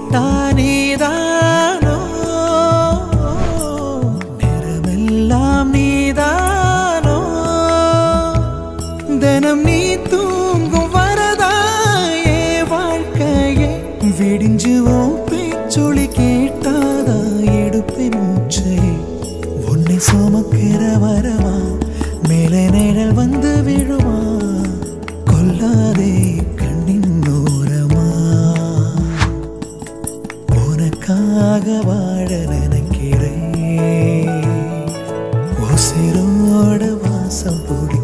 கேட்டானீதானோ நேரமெல்லாம் நீதானோ தினம் நீ தூங்கும் வரதாயே வாழ்க்கையே விடிஞ்சுவோம் பேச்சொலி கேட்டாதா எடுப்பை மூச்சை உன்னை சுமக்கிற வரவா மேலே நிழல் வந்து விழுமா கொல்லாதே கண்ணின் ஓரமா உனக்காக வாழ நினைக்கிறேன் ஓசிரோட வாசம் போடி